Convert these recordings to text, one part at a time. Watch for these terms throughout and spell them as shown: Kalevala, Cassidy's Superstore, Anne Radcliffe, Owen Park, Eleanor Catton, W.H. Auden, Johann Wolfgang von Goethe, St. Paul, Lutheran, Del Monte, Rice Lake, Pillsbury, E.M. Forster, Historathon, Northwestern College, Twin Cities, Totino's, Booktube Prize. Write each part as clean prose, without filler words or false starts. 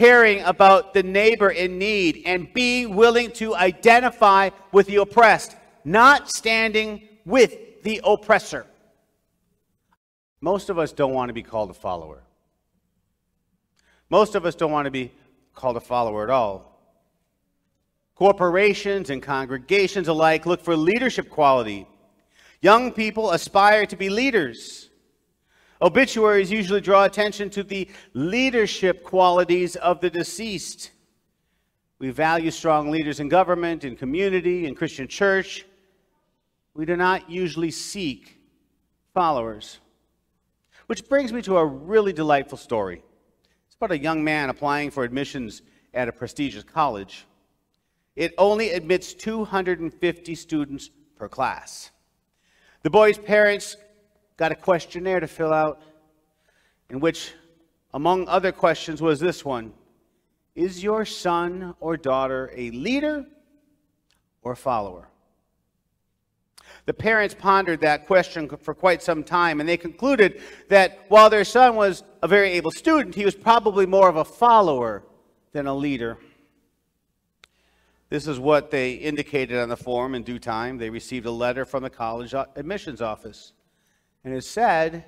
caring about the neighbor in need, and being willing to identify with the oppressed, not standing with the oppressor. Most of us don't want to be called a follower. Most of us don't want to be called a follower at all. Corporations and congregations alike look for leadership quality. Young people aspire to be leaders. Obituaries usually draw attention to the leadership qualities of the deceased. We value strong leaders in government, in community, in Christian church. We do not usually seek followers. Which brings me to a really delightful story. It's about a young man applying for admissions at a prestigious college. It only admits 250 students per class. The boy's parents got a questionnaire to fill out, in which, among other questions, was this one: is your son or daughter a leader or a follower? The parents pondered that question for quite some time, and they concluded that while their son was a very able student, he was probably more of a follower than a leader. This is what they indicated on the form. In due time, they received a letter from the college admissions office. And it said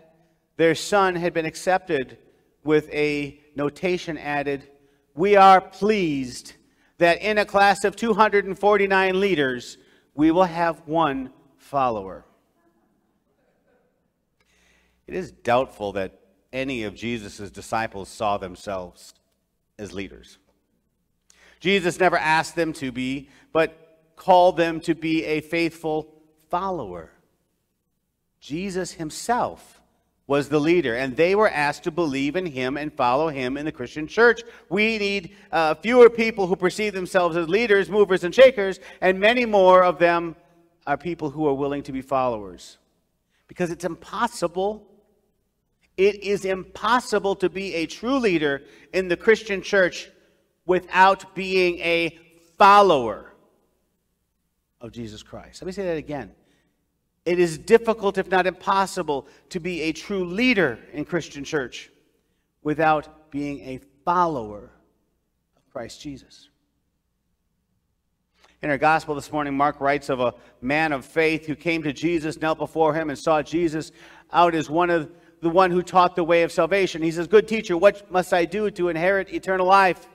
their son had been accepted, with a notation added: "We are pleased that in a class of 249 leaders, we will have one follower." It is doubtful that any of Jesus' disciples saw themselves as leaders. Jesus never asked them to be, but called them to be a faithful follower. Jesus himself was the leader, and they were asked to believe in him and follow him in the Christian church. We need fewer people who perceive themselves as leaders, movers, and shakers, and many more of them are people who are willing to be followers. Because it's impossible. It is impossible to be a true leader in the Christian church without being a follower of Jesus Christ. Let me say that again. It is difficult, if not impossible, to be a true leader in Christian church without being a follower of Christ Jesus. In our gospel this morning, Mark writes of a man of faith who came to Jesus, knelt before him, and saw Jesus out as the one who taught the way of salvation. He says, "Good teacher, what must I do to inherit eternal life?"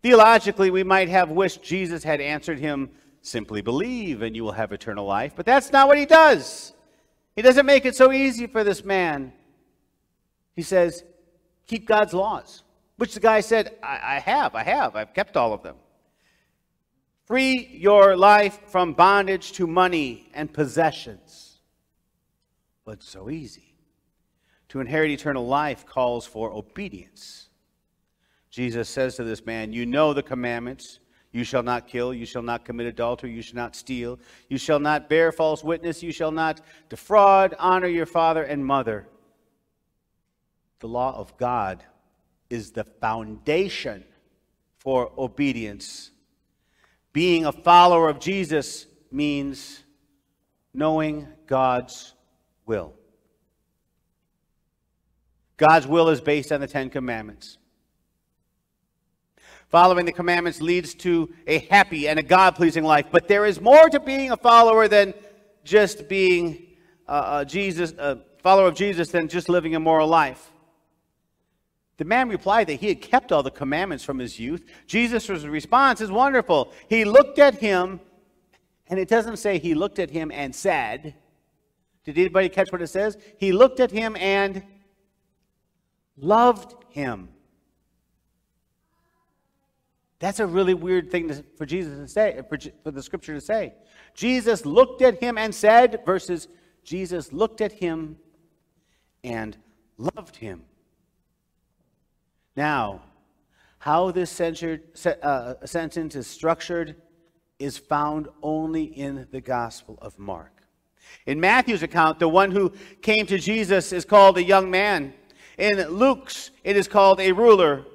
Theologically, we might have wished Jesus had answered him, "Simply believe and you will have eternal life." But that's not what he does. He doesn't make it so easy for this man. He says, "Keep God's laws," which the guy said, I've kept all of them. "Free your life from bondage to money and possessions." But it's so easy. To inherit eternal life calls for obedience. Jesus says to this man, "You know the commandments. You shall not kill. You shall not commit adultery. You shall not steal. You shall not bear false witness. You shall not defraud. Honor your father and mother." The law of God is the foundation for obedience. Being a follower of Jesus means knowing God's will. God's will is based on the Ten Commandments. Following the commandments leads to a happy and a God-pleasing life. But there is more to being a follower than just being a follower of Jesus than just living a moral life. The man replied that he had kept all the commandments from his youth. Jesus' response is wonderful. He looked at him, and it doesn't say he looked at him and said. Did anybody catch what it says? He looked at him and loved him. That's a really weird thing for Jesus to say, for the scripture to say. Jesus looked at him and said, versus Jesus looked at him and loved him. Now, how this sentence is structured is found only in the Gospel of Mark. In Matthew's account, the one who came to Jesus is called a young man. In Luke's, it is called a ruler.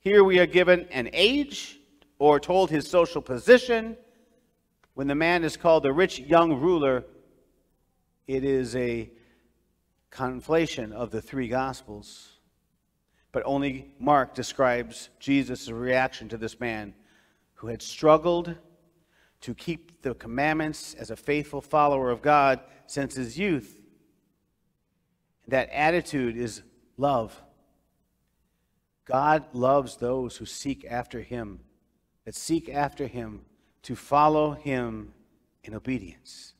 Here we are given an age, or told his social position. When the man is called the rich young ruler, it is a conflation of the three Gospels. but only Mark describes Jesus' reaction to this man who had struggled to keep the commandments as a faithful follower of God since his youth. That attitude is love. God loves those who seek after him, that seek after him to follow him in obedience.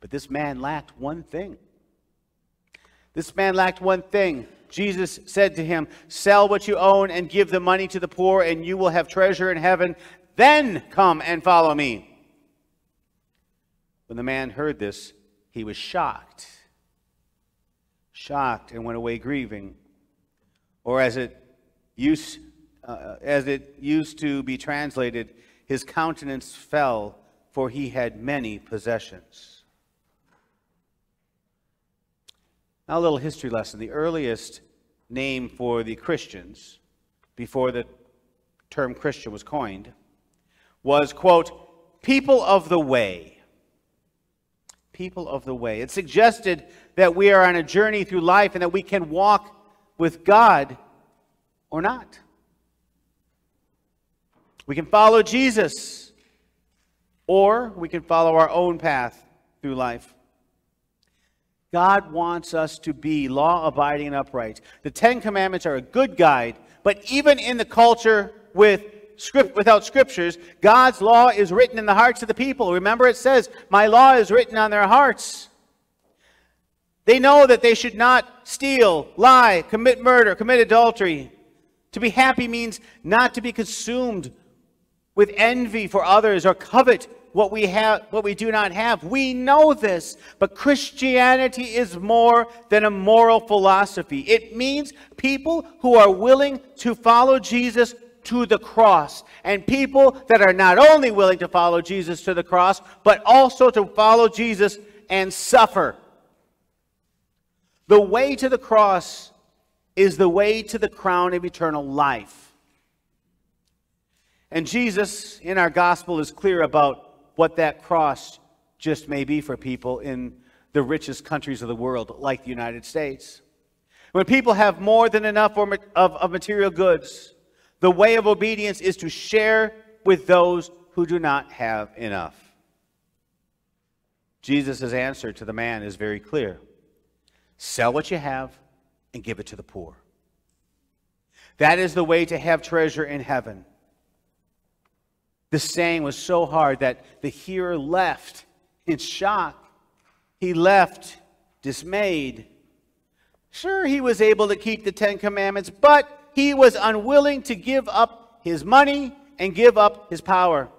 But this man lacked one thing. This man lacked one thing. Jesus said to him, "Sell what you own and give the money to the poor, and you will have treasure in heaven. Then come and follow me." When the man heard this, he was shocked. Shocked and went away grieving. Or as it used to be translated, his countenance fell, for he had many possessions. Now a little history lesson. The earliest name for the Christians, before the term Christian was coined, was, quote, people of the way. People of the way. It suggested that we are on a journey through life and that we can walk with God or not. We can follow Jesus, or we can follow our own path through life. God wants us to be law-abiding and upright. The Ten Commandments are a good guide, but even in the culture without scriptures, God's law is written in the hearts of the people. Remember, it says, "My law is written on their hearts." They know that they should not steal, lie, commit murder, commit adultery. To be happy means not to be consumed with envy for others or covet what we do not have. We know this, but Christianity is more than a moral philosophy. It means people who are willing to follow Jesus to the cross, and people that are not only willing to follow Jesus to the cross, but also to follow Jesus and suffer. The way to the cross is the way to the crown of eternal life. And Jesus, in our gospel, is clear about what that cross just may be for people in the richest countries of the world, like the United States. When people have more than enough of material goods, the way of obedience is to share with those who do not have enough. Jesus' answer to the man is very clear. Sell what you have and give it to the poor. That is the way to have treasure in heaven. The saying was so hard that the hearer left in shock. He left dismayed. Sure, he was able to keep the Ten Commandments, but he was unwilling to give up his money and give up his power.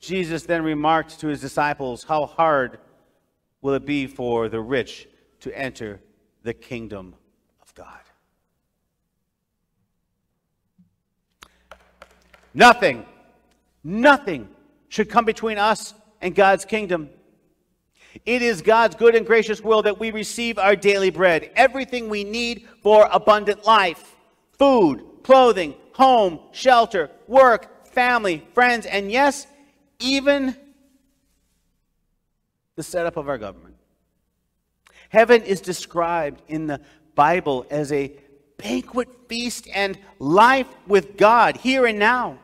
Jesus then remarked to his disciples, "How hard will it be for the rich to enter the kingdom of God?" Nothing, nothing should come between us and God's kingdom. It is God's good and gracious will that we receive our daily bread, everything we need for abundant life: food, clothing, home, shelter, work, family, friends, and yes, even the setup of our government. Heaven is described in the Bible as a banquet feast and life with God, here and now.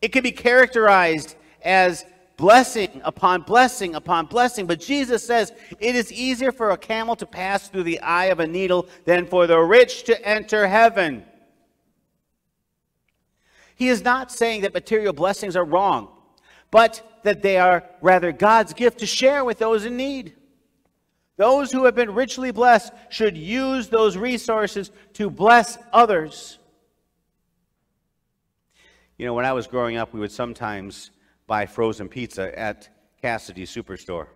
It can be characterized as blessing upon blessing upon blessing, but Jesus says it is easier for a camel to pass through the eye of a needle than for the rich to enter heaven. He is not saying that material blessings are wrong, but that they are rather God's gift to share with those in need. Those who have been richly blessed should use those resources to bless others. You know, when I was growing up, we would sometimes buy frozen pizza at Cassidy's Superstore.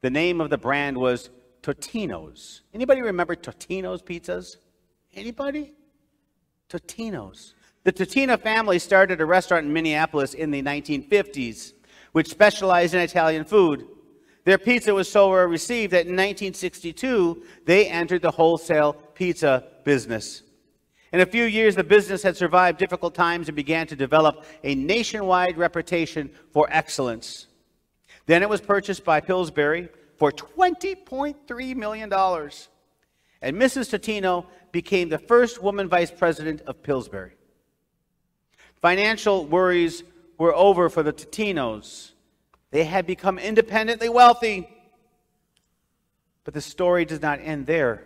The name of the brand was Totino's. Anybody remember Totino's pizzas? Anybody? Totino's. The Totino family started a restaurant in Minneapolis in the 1950s, which specialized in Italian food. Their pizza was so well received that in 1962, they entered the wholesale pizza business. In a few years, the business had survived difficult times and began to develop a nationwide reputation for excellence. Then it was purchased by Pillsbury for $20.3 million. and Mrs. Totino became the first woman vice president of Pillsbury. Financial worries were over for the Totinos. They had become independently wealthy. But the story does not end there.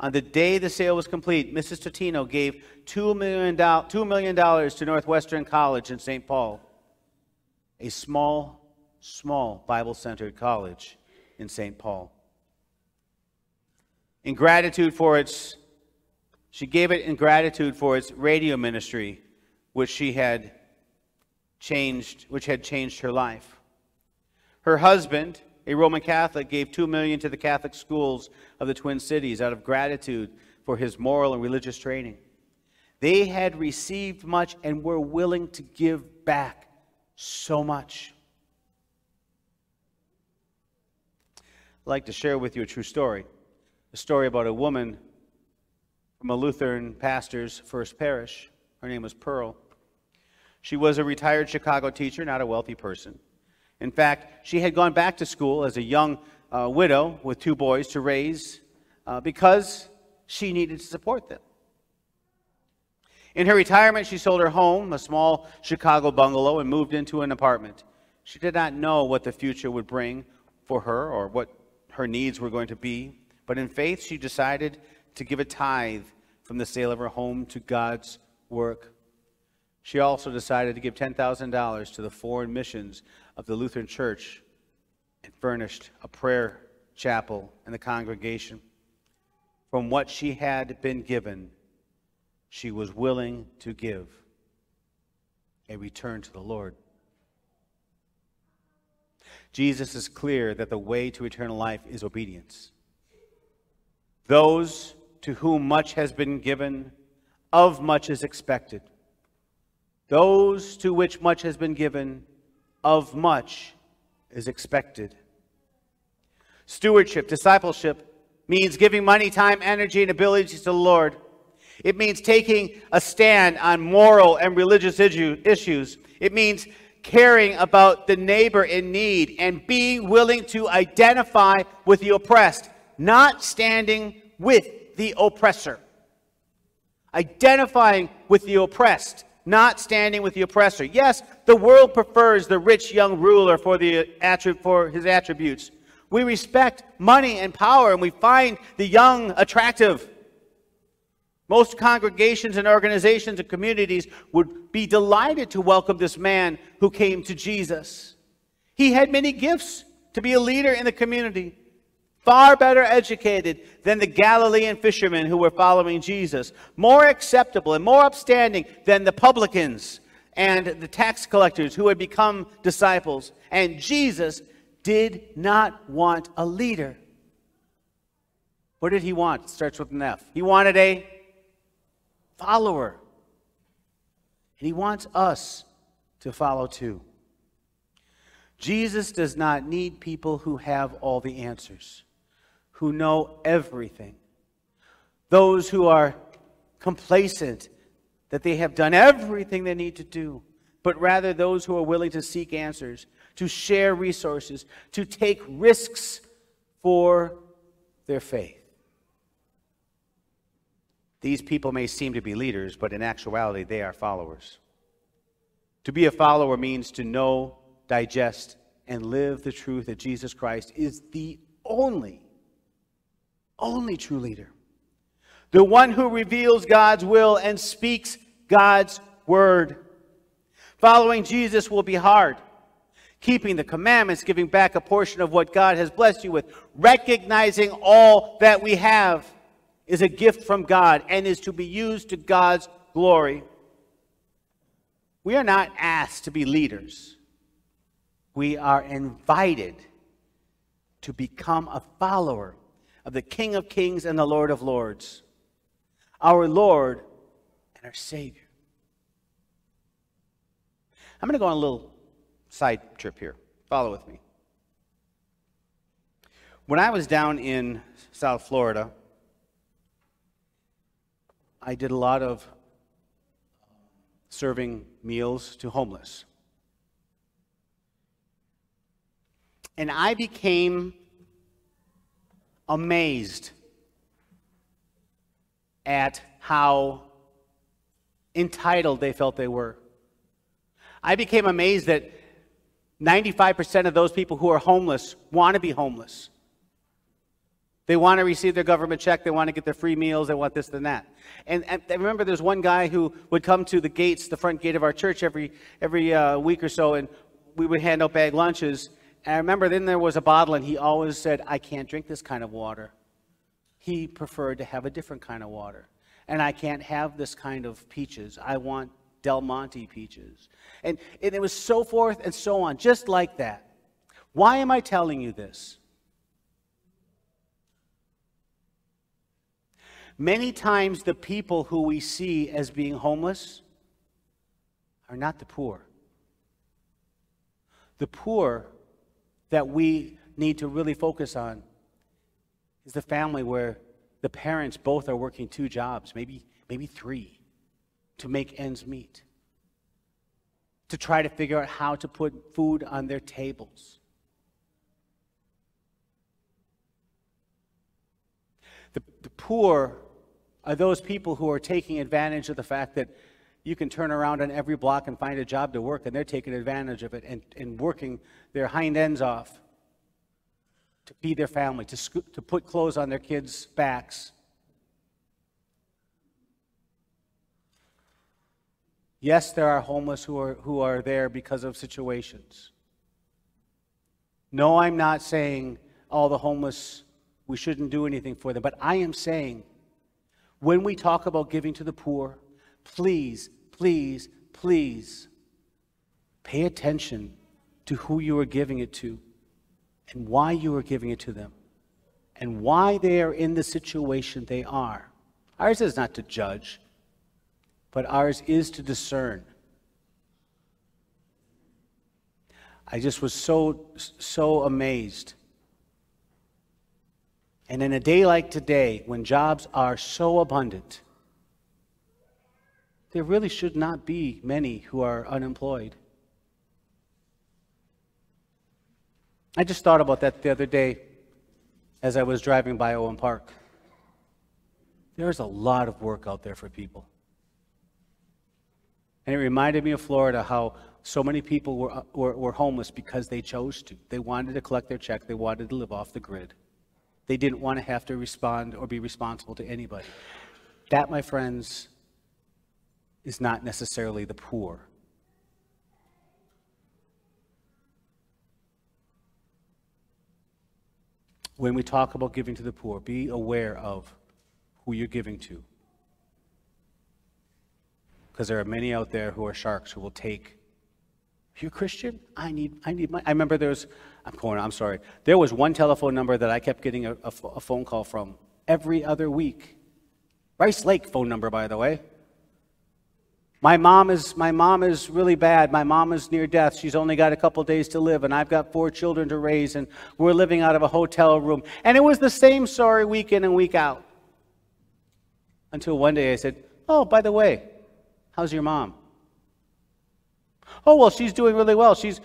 On the day the sale was complete, Mrs. Totino gave $2 million to Northwestern College in St. Paul, a small Bible-centered college in St. Paul. She gave it in gratitude for its radio ministry, which had changed her life. Her husband, a Roman Catholic, gave $2 million to the Catholic schools of the Twin Cities out of gratitude for his moral and religious training. They had received much and were willing to give back so much. I'd like to share with you a true story, a story about a woman from a Lutheran pastor's first parish. Her name was Pearl. She was a retired Chicago teacher, not a wealthy person. In fact, she had gone back to school as a young widow with 2 boys to raise because she needed to support them. In her retirement, she sold her home, a small Chicago bungalow, and moved into an apartment. She did not know what the future would bring for her or what her needs were going to be. But in faith, she decided to give a tithe from the sale of her home to God's work. She also decided to give $10,000 to the foreign missions of the Lutheran Church and furnished a prayer chapel and the congregation. From what she had been given, she was willing to give a return to the Lord. Jesus is clear that the way to eternal life is obedience. Those to whom much has been given, of much is expected. Those to which much has been given, of much is expected. Stewardship, discipleship, means giving money, time, energy, and abilities to the Lord. It means taking a stand on moral and religious issues. It means caring about the neighbor in need and being willing to identify with the oppressed, not standing with the oppressor. Identifying with the oppressed, not standing with the oppressor. Yes, the world prefers the rich young ruler for his attributes. We respect money and power, and we find the young attractive. Most congregations and organizations and communities would be delighted to welcome this man who came to Jesus. He had many gifts to be a leader in the community. Far better educated than the Galilean fishermen who were following Jesus. More acceptable and more upstanding than the publicans and the tax collectors who had become disciples. And Jesus did not want a leader. What did he want? It starts with an F. He wanted a follower. And he wants us to follow too. Jesus does not need people who have all the answers, who know everything. Those who are complacent that they have done everything they need to do, but rather those who are willing to seek answers, to share resources, to take risks for their faith. These people may seem to be leaders, but in actuality, they are followers. To be a follower means to know, digest, and live the truth that Jesus Christ is the only true leader, the one who reveals God's will and speaks God's word. Following Jesus will be hard. Keeping the commandments, giving back a portion of what God has blessed you with, recognizing all that we have is a gift from God and is to be used to God's glory. We are not asked to be leaders. We are invited to become a follower of the King of Kings and the Lord of Lords, our Lord and our Savior. I'm going to go on a little side trip here. Follow with me. When I was down in South Florida, I did a lot of serving meals to homeless. And I became amazed at how entitled they felt they were. I became amazed that 95% of those people who are homeless want to be homeless. They want to receive their government check. They want to get their free meals. They want this and that. And I remember there's one guy who would come to the gates, the front gate of our church every week or so, and we would hand out bag lunches. And I remember then there was a bottle, and he always said, "I can't drink this kind of water." He preferred to have a different kind of water. "And I can't have this kind of peaches. I want Del Monte peaches." And it was so forth and so on, just like that. Why am I telling you this? Many times the people who we see as being homeless are not the poor. The poor that we need to really focus on is the family where the parents both are working two jobs, maybe three, to make ends meet, to try to figure out how to put food on their tables. The poor are those people who are taking advantage of the fact that you can turn around on every block and find a job to work, and they're taking advantage of it and working their hind ends off to feed their family, to put clothes on their kids' backs. Yes, there are homeless who are there because of situations. No, I'm not saying all the homeless, we shouldn't do anything for them. But I am saying, when we talk about giving to the poor, please, please, please pay attention to who you are giving it to and why you are giving it to them and why they are in the situation they are. Ours is not to judge, but ours is to discern. I just was so amazed. And in a day like today, when jobs are so abundant, there really should not be many who are unemployed. I just thought about that the other day as I was driving by Owen Park. There's a lot of work out there for people. And it reminded me of Florida, how so many people were homeless because they chose to. They wanted to collect their check. They wanted to live off the grid. They didn't want to have to respond or be responsible to anybody. That, my friends, is not necessarily the poor. When we talk about giving to the poor, be aware of who you're giving to. Because there are many out there who are sharks who will take. "You're Christian? I need money." I remember there was one telephone number that I kept getting a phone call from every other week. Rice Lake phone number, by the way. "My mom is really bad. My mom is near death. She's only got a couple days to live, and I've got 4 children to raise, and we're living out of a hotel room." And it was the same story week in and week out. Until one day I said, "Oh, by the way, how's your mom?" "Oh, well, she's doing really well. She's..."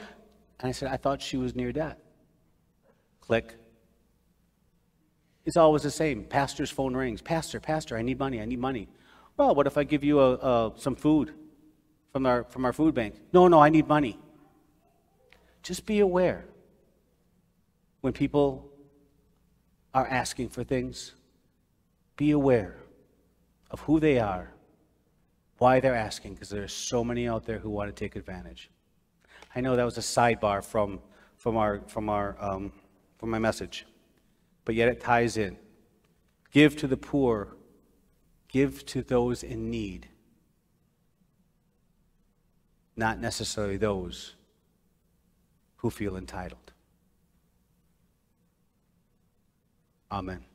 And I said, "I thought she was near death." Click. It's always the same. Pastor's phone rings. Pastor, I need money. "Well, what if I give you some food from our food bank?" No, I need money. Just be aware when people are asking for things. Be aware of who they are, why they're asking, because there's so many out there who want to take advantage. I know that was a sidebar from my message, but yet it ties in. Give to the poor. Give to those in need, not necessarily those who feel entitled. Amen.